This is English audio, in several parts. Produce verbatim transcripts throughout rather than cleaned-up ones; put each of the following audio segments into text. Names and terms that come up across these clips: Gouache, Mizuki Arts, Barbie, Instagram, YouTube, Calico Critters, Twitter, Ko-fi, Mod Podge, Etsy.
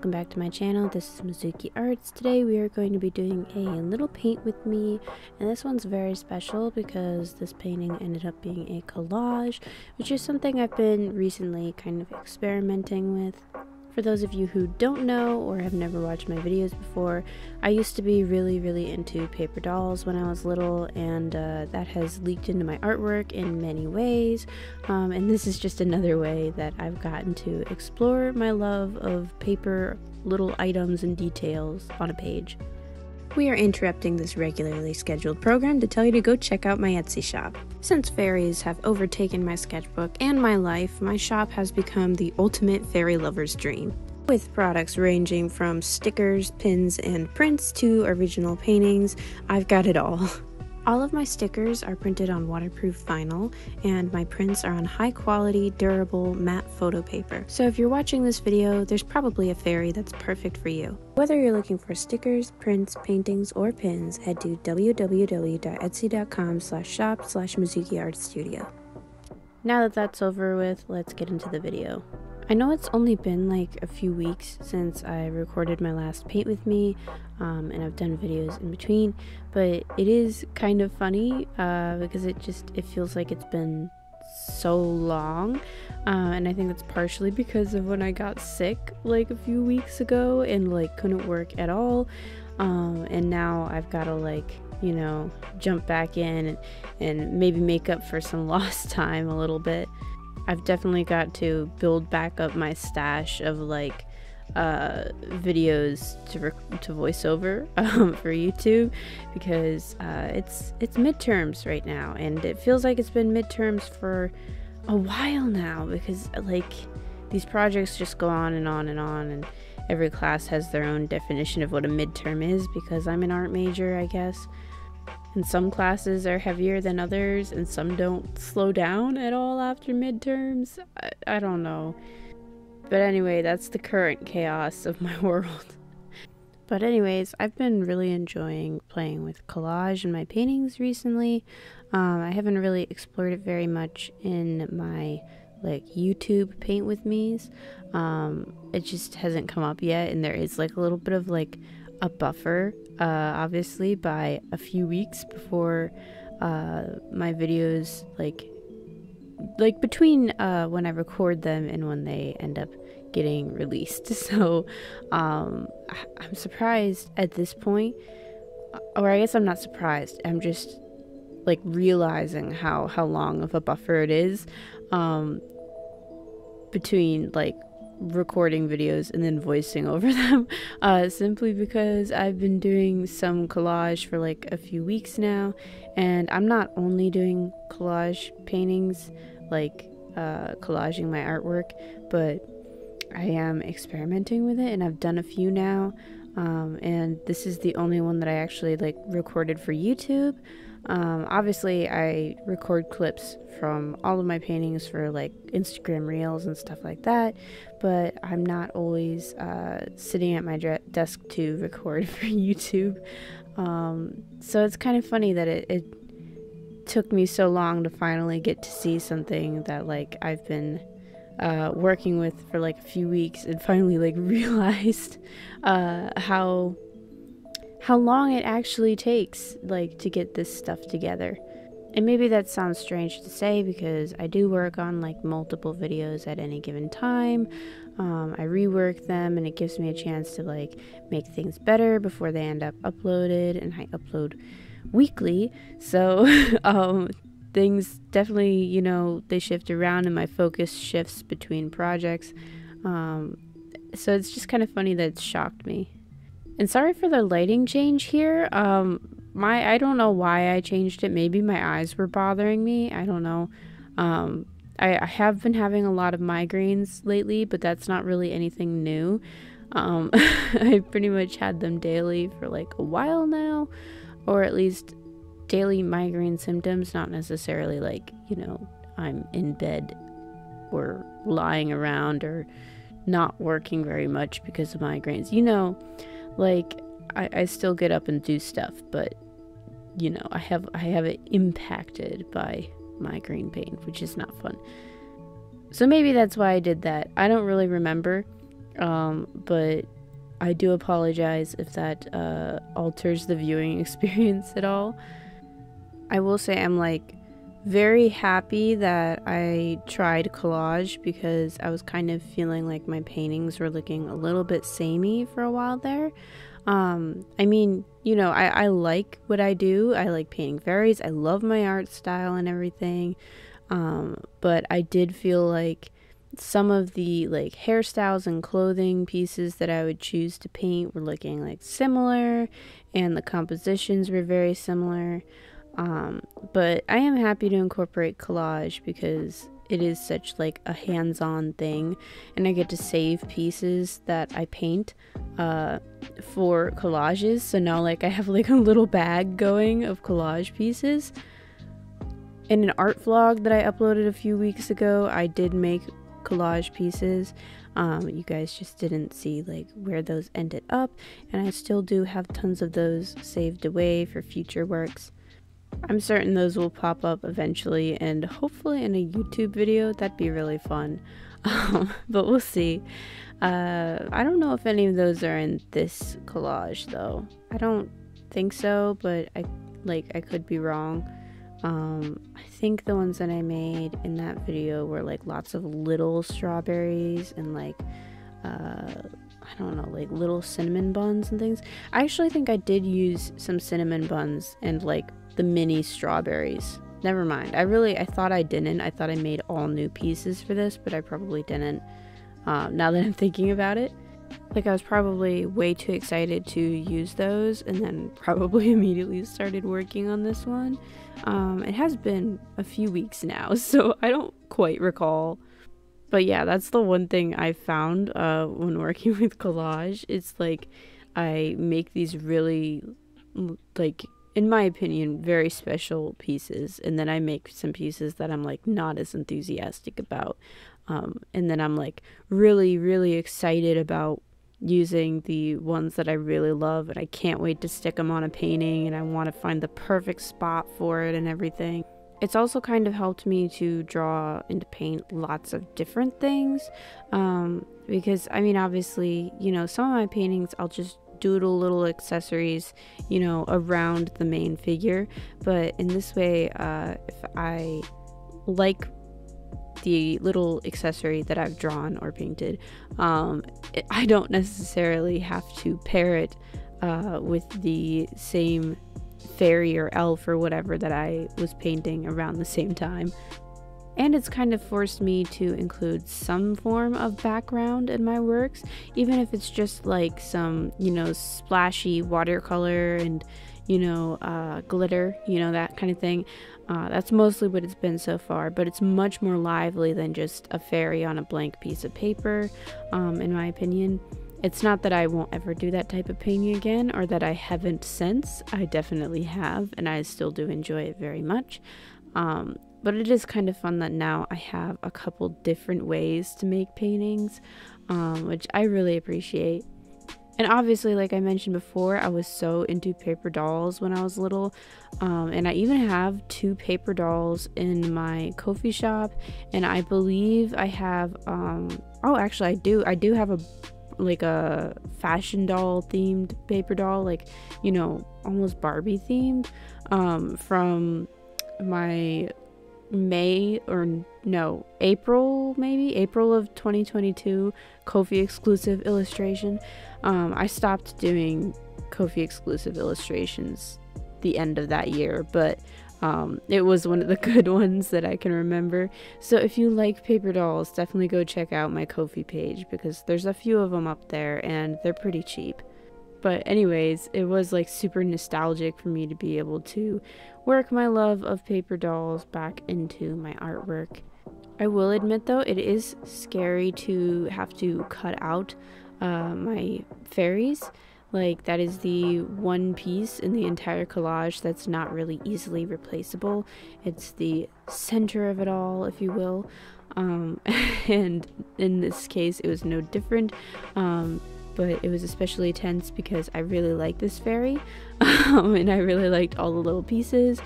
welcome back to my channel. This is Mizuki Arts. Today we are going to be doing a little paint with me, and this one's very special because this painting ended up being a collage, which is something I've been recently kind of experimenting with. For those of you who don't know or have never watched my videos before, I used to be really really into paper dolls when I was little, and uh, that has leaked into my artwork in many ways, um, and this is just another way that I've gotten to explore my love of paper little items and details on a page. We are interrupting this regularly scheduled program to tell you to go check out my Etsy shop. Since fairies have overtaken my sketchbook and my life, my shop has become the ultimate fairy lover's dream. With products ranging from stickers, pins, and prints to original paintings, I've got it all. All of my stickers are printed on waterproof vinyl, and my prints are on high quality, durable, matte photo paper. So if you're watching this video, there's probably a fairy that's perfect for you. Whether you're looking for stickers, prints, paintings, or pins, head to w w w dot etsy dot com slash shop slash mizuki art studio. Now that that's over with, let's get into the video. I know it's only been like a few weeks since I recorded my last paint with me, um, and I've done videos in between, but it is kind of funny uh, because it just it feels like it's been so long, uh, and I think that's partially because of when I got sick like a few weeks ago and like couldn't work at all, um, and now I've got to like, you know, jump back in and, and maybe make up for some lost time a little bit. I've definitely got to build back up my stash of like uh, videos to rec to voiceover um, for YouTube, because uh, it's it's midterms right now, and it feels like it's been midterms for a while now because like these projects just go on and on and on, and every class has their own definition of what a midterm is because I'm an art major, I guess. And some classes are heavier than others, and some don't slow down at all after midterms. I, I don't know. But anyway, that's the current chaos of my world. But anyways, I've been really enjoying playing with collage in my paintings recently. Um, I haven't really explored it very much in my like YouTube paint with me's. Um, it just hasn't come up yet, and there is like a little bit of like a buffer, uh, obviously, by a few weeks before uh, my videos, like, like between uh, when I record them and when they end up getting released. So um, I I'm surprised at this point, or I guess I'm not surprised. I'm just like realizing how how long of a buffer it is um, between like recording videos and then voicing over them, uh, simply because I've been doing some collage for like a few weeks now, and I'm not only doing collage paintings, like uh, collaging my artwork, but I am experimenting with it, and I've done a few now, um, and this is the only one that I actually like recorded for YouTube. Um, obviously I record clips from all of my paintings for like Instagram reels and stuff like that, but I'm not always uh, sitting at my desk to record for YouTube, um, so it's kind of funny that it, it took me so long to finally get to see something that like I've been uh, working with for like a few weeks, and finally like realized uh, how how long it actually takes like to get this stuff together. And maybe that sounds strange to say because I do work on like multiple videos at any given time. um, I rework them, and it gives me a chance to like make things better before they end up uploaded, and I upload weekly, so um, things definitely, you know, they shift around, and my focus shifts between projects, um, so it's just kind of funny that it shocked me. And sorry for the lighting change here. Um, my I don't know why I changed it. Maybe my eyes were bothering me. I don't know. Um, I, I have been having a lot of migraines lately, but that's not really anything new. Um, I pretty much had them daily for like a while now, or at least daily migraine symptoms, not necessarily like, you know, I'm in bed or lying around or not working very much because of migraines. You know, like I, I still get up and do stuff, but you know, I have I have it impacted by migraine pain, which is not fun. So maybe that's why I did that. I don't really remember. Um, but I do apologize if that uh, alters the viewing experience at all. I will say I'm like very happy that I tried collage because I was kind of feeling like my paintings were looking a little bit samey for a while there. Um, I mean, you know, I, I like what I do. I like painting fairies. I love my art style and everything. Um, but I did feel like some of the like hairstyles and clothing pieces that I would choose to paint were looking like similar, and the compositions were very similar. Um, but I am happy to incorporate collage because it is such like a hands-on thing, and I get to save pieces that I paint uh, for collages. So now like I have like a little bag going of collage pieces. In an art vlog that I uploaded a few weeks ago, I did make collage pieces. Um, you guys just didn't see like where those ended up, and I still do have tons of those saved away for future works. I'm certain those will pop up eventually, and hopefully in a YouTube video. That'd be really fun. Um, but we'll see. Uh, I don't know if any of those are in this collage though. I don't think so, but I like I could be wrong. Um, I think the ones that I made in that video were like lots of little strawberries and like, uh, I don't know, like little cinnamon buns and things. I actually think I did use some cinnamon buns and like the mini strawberries. Never mind. I really, I thought I didn't. I thought I made all new pieces for this, but I probably didn't. Um, now that I'm thinking about it, like I was probably way too excited to use those and then probably immediately started working on this one. Um, it has been a few weeks now, so I don't quite recall. But yeah, that's the one thing I found uh, when working with collage. It's like I make these really, like, in my opinion, very special pieces. And then I make some pieces that I'm like not as enthusiastic about. Um, and then I'm like really, really excited about using the ones that I really love, and I can't wait to stick them on a painting, and I want to find the perfect spot for it and everything. It's also kind of helped me to draw and to paint lots of different things, um, because I mean obviously, you know, some of my paintings I'll just doodle little accessories, you know, around the main figure, but in this way, uh, if I like the little accessory that I've drawn or painted, um, it, I don't necessarily have to pair it uh, with the same fairy or elf or whatever that I was painting around the same time. And it's kind of forced me to include some form of background in my works, even if it's just like some, you know, splashy watercolor and, you know, uh, glitter, you know, that kind of thing. Uh, that's mostly what it's been so far, but it's much more lively than just a fairy on a blank piece of paper, um, in my opinion. It's not that I won't ever do that type of painting again, or that I haven't since. I definitely have, and I still do enjoy it very much. Um, but it is kind of fun that now I have a couple different ways to make paintings, um, which I really appreciate. And obviously, like I mentioned before, I was so into paper dolls when I was little. Um, and I even have two paper dolls in my Ko-fi shop. And I believe I have, um, oh, actually I do. I do have a, like a fashion doll themed paper doll, like, you know, almost Barbie themed, um, from my May or no, April maybe? April of twenty twenty-two Ko-fi exclusive illustration. Um, I stopped doing Ko-fi exclusive illustrations the end of that year, but um, it was one of the good ones that I can remember. So if you like paper dolls, definitely go check out my Ko-fi page because there's a few of them up there and they're pretty cheap. But anyways, it was like super nostalgic for me to be able to work my love of paper dolls back into my artwork. I will admit though, it is scary to have to cut out uh, my fairies. Like that is the one piece in the entire collage that's not really easily replaceable. It's the center of it all, if you will. Um, and in this case, it was no different. Um, But it was especially tense because I really liked this fairy, um, and I really liked all the little pieces.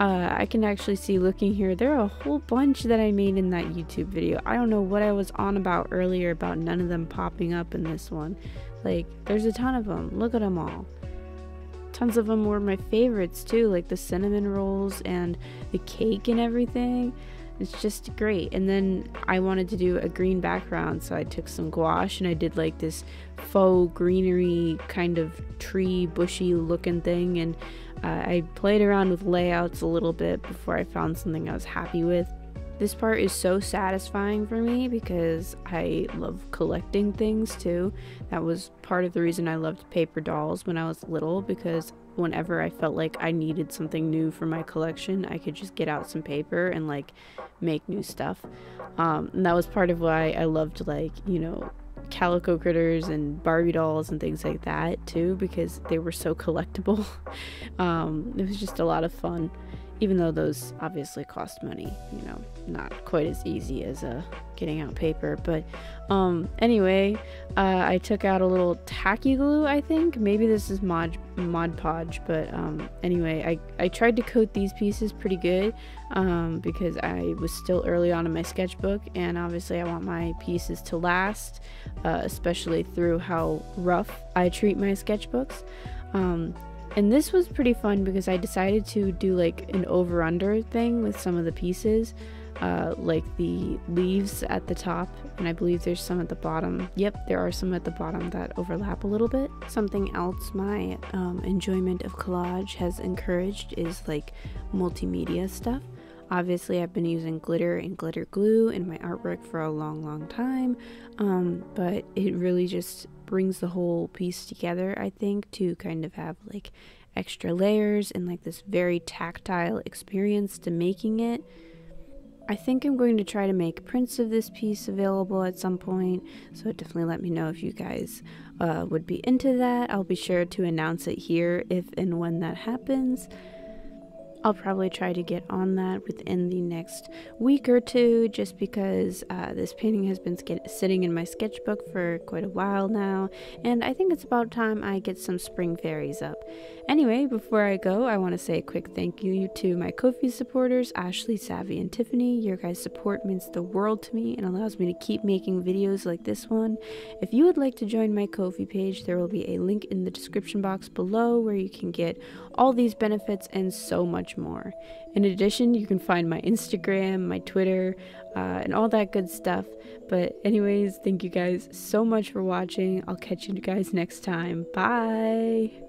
Uh, I can actually see looking here, there are a whole bunch that I made in that YouTube video. I don't know what I was on about earlier about none of them popping up in this one. Like, there's a ton of them. Look at them all. Tons of them were my favorites too, like the cinnamon rolls and the cake and everything. It's just great. And then I wanted to do a green background, so I took some gouache and I did like this faux greenery kind of tree bushy looking thing, and uh, I played around with layouts a little bit before I found something I was happy with. This part is so satisfying for me because I love collecting things too. That was part of the reason I loved paper dolls when I was little, because whenever I felt like I needed something new for my collection, I could just get out some paper and like make new stuff. Um, and that was part of why I loved, like, you know, Calico Critters and Barbie dolls and things like that too, because they were so collectible. um, it was just a lot of fun, even though those obviously cost money, you know, not quite as easy as uh, getting out paper. But um, anyway, uh, I took out a little tacky glue, I think. Maybe this is Mod, Mod Podge, but um, anyway, I, I tried to coat these pieces pretty good um, because I was still early on in my sketchbook, and obviously I want my pieces to last, uh, especially through how rough I treat my sketchbooks. Um, And this was pretty fun because I decided to do like an over-under thing with some of the pieces, uh, like the leaves at the top, and I believe there's some at the bottom. Yep, there are some at the bottom that overlap a little bit. Something else my um, enjoyment of collage has encouraged is like multimedia stuff. Obviously, I've been using glitter and glitter glue in my artwork for a long, long time, um, but it really just brings the whole piece together, I think, to kind of have like extra layers and like this very tactile experience to making it. I think I'm going to try to make prints of this piece available at some point, so definitely let me know if you guys uh, would be into that. I'll be sure to announce it here if and when that happens. I'll probably try to get on that within the next week or two, just because uh, this painting has been sitting in my sketchbook for quite a while now, and I think it's about time I get some spring fairies up. Anyway, before I go, I want to say a quick thank you to my Ko-fi supporters, Ashley, Savvy, and Tiffany. Your guys' support means the world to me and allows me to keep making videos like this one. If you would like to join my Ko-fi page, there will be a link in the description box below where you can get all these benefits and so much more. In addition, you can find my Instagram, my Twitter, uh, and all that good stuff. But anyways, thank you guys so much for watching. I'll catch you guys next time. Bye!